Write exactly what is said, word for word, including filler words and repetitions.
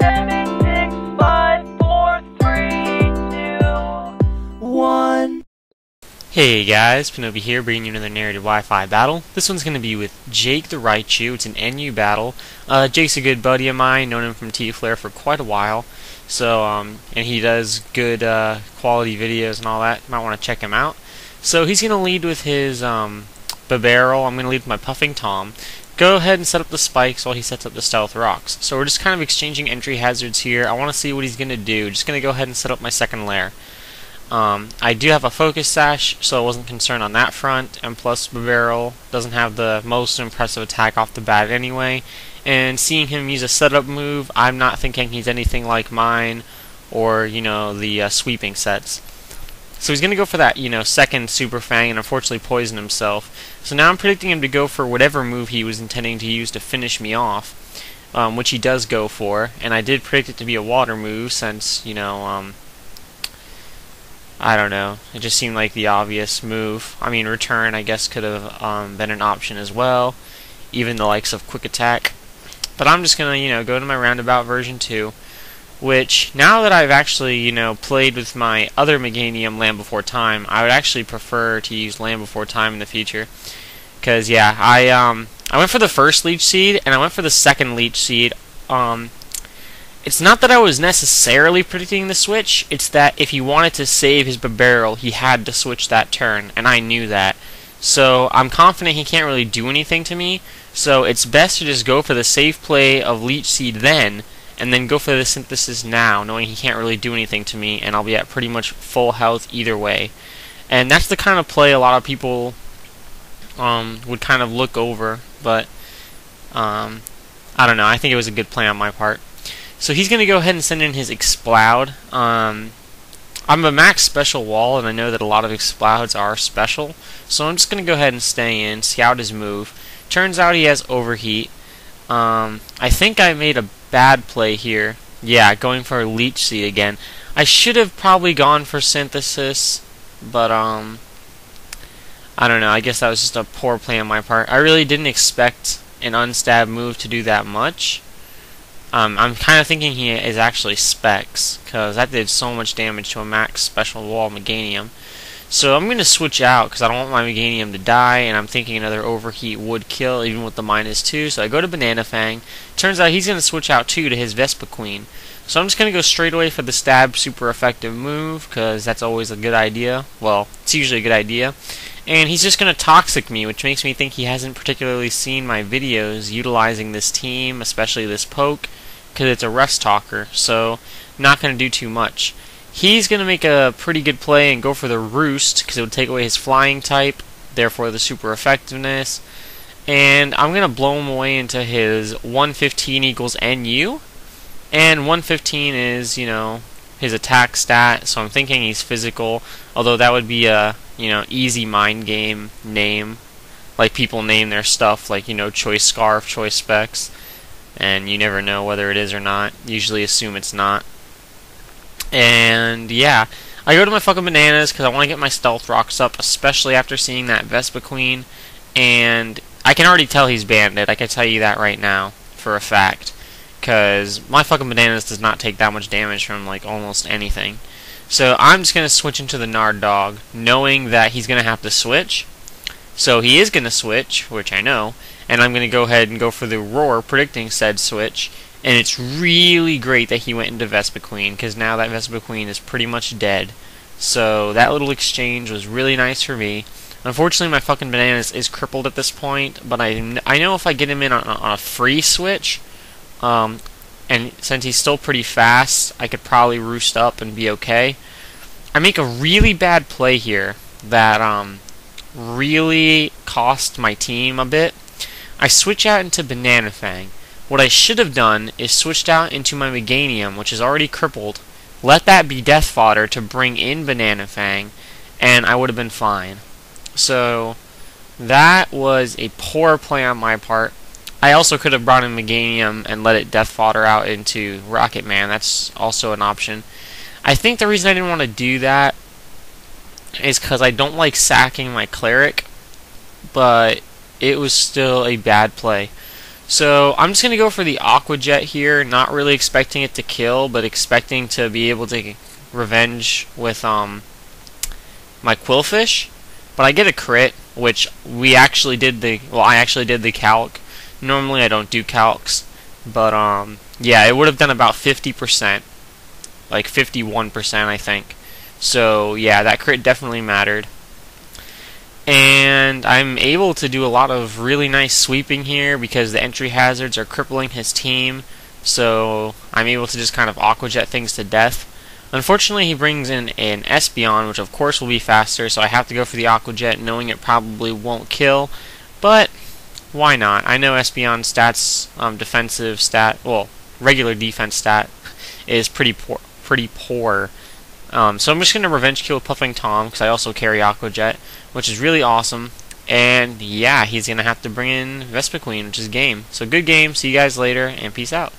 seven, six, five, four, three, two, one. Hey guys, Pwnobi here, bringing you another narrated Wi-Fi battle. This one's going to be with Jake the Raichu. It's an N U battle. Uh, Jake's a good buddy of mine, known him from T-Flare for quite a while. So, um, and he does good uh, quality videos and all that. Might want to check him out. So he's going to lead with his um, Bibarel. I'm going to lead with my Puffing Tom. Go ahead and set up the spikes while he sets up the stealth rocks. So we're just kind of exchanging entry hazards here. I want to see what he's going to do. Just going to go ahead and set up my second lair. Um, I do have a focus sash, so I wasn't concerned on that front. And plus, Bibarel doesn't have the most impressive attack off the bat anyway. And seeing him use a setup move, I'm not thinking he's anything like mine or, you know, the uh, sweeping sets. So he's going to go for that, you know, second Super Fang and unfortunately poison himself. So now I'm predicting him to go for whatever move he was intending to use to finish me off, um, which he does go for. And I did predict it to be a water move since, you know, um, I don't know. It just seemed like the obvious move. I mean, return, I guess, could have um, been an option as well, even the likes of quick attack. But I'm just going to, you know, go to my roundabout version two. Which, now that I've actually, you know, played with my other Meganium, Land Before Time, I would actually prefer to use Land Before Time in the future. Because, yeah, I um, I went for the first Leech Seed, and I went for the second Leech Seed. Um, it's not that I was necessarily predicting the switch, it's that if he wanted to save his Bibarel, he had to switch that turn, and I knew that. So, I'm confident he can't really do anything to me, so it's best to just go for the safe play of Leech Seed then, and then go for the synthesis now, knowing he can't really do anything to me, and I'll be at pretty much full health either way. And that's the kind of play a lot of people um, would kind of look over, but um, I don't know, I think it was a good play on my part. So he's going to go ahead and send in his Exploud. Um, I'm a max special wall, and I know that a lot of Explouds are special, so I'm just going to go ahead and stay in, scout his move. Turns out he has Overheat. Um, I think I made a bad play here. Yeah, going for a Leech Seed again. I should have probably gone for Synthesis, but, um, I don't know. I guess that was just a poor play on my part. I really didn't expect an unstab move to do that much. Um, I'm kind of thinking he is actually Specs, because that did so much damage to a max special wall Meganium. So I'm going to switch out because I don't want my Meganium to die, and I'm thinking another Overheat would kill even with the minus two. So I go to Banana Fang. Turns out he's going to switch out too to his Vespa Queen. So I'm just going to go straight away for the stab super effective move because that's always a good idea. Well, it's usually a good idea. And he's just going to toxic me, which makes me think he hasn't particularly seen my videos utilizing this team, especially this poke, because it's a rest talker. So not going to do too much. He's going to make a pretty good play and go for the Roost, because it would take away his flying type, therefore the super effectiveness. And I'm going to blow him away into his one fifteen equals N U. And one fifteen is, you know, his attack stat, so I'm thinking he's physical, although that would be a, you know, easy mind game name. Like, people name their stuff, like, you know, Choice Scarf, Choice Specs, and you never know whether it is or not. Usually assume it's not. And yeah, I go to my fucking bananas because I want to get my stealth rocks up, especially after seeing that Vespa Queen. And I can already tell he's banded. I can tell you that right now for a fact, because my fucking bananas does not take that much damage from like almost anything. So I'm just gonna switch into the Nard Dog, knowing that he's gonna have to switch. So he is gonna switch, which I know, and I'm gonna go ahead and go for the Roar, predicting said switch. And it's really great that he went into Vespa Queen, because now that Vespa Queen is pretty much dead. So that little exchange was really nice for me. Unfortunately, my fucking bananas is crippled at this point, but I, I know if I get him in on, on a free switch, um, and since he's still pretty fast, I could probably roost up and be okay. I make a really bad play here that um, really cost my team a bit. I switch out into Banana Fang. What I should have done is switched out into my Meganium, which is already crippled, let that be death fodder to bring in Banana Fang, and I would have been fine. So that was a poor play on my part. I also could have brought in Meganium and let it death fodder out into Rocket Man. That's also an option. I think the reason I didn't want to do that is because I don't like sacking my Cleric, but it was still a bad play. So I'm just going to go for the Aqua Jet here, not really expecting it to kill, but expecting to be able to revenge with um, my Quilfish. But I get a crit, which we actually did the, well, I actually did the calc. Normally I don't do calcs, but um, yeah, it would have done about fifty percent, like fifty-one percent I think. So yeah, that crit definitely mattered. And I'm able to do a lot of really nice sweeping here because the entry hazards are crippling his team, so I'm able to just kind of Aqua Jet things to death. Unfortunately, he brings in an Espeon, which of course will be faster, so I have to go for the Aqua Jet knowing it probably won't kill, but why not? I know Espeon stats, um, defensive stat, well, regular defense stat is pretty poor, pretty poor. Um, so I'm just going to revenge kill Puffing Tom because I also carry Aqua Jet, which is really awesome. And yeah, he's going to have to bring in Vespa Queen, which is game. So good game, see you guys later, and peace out.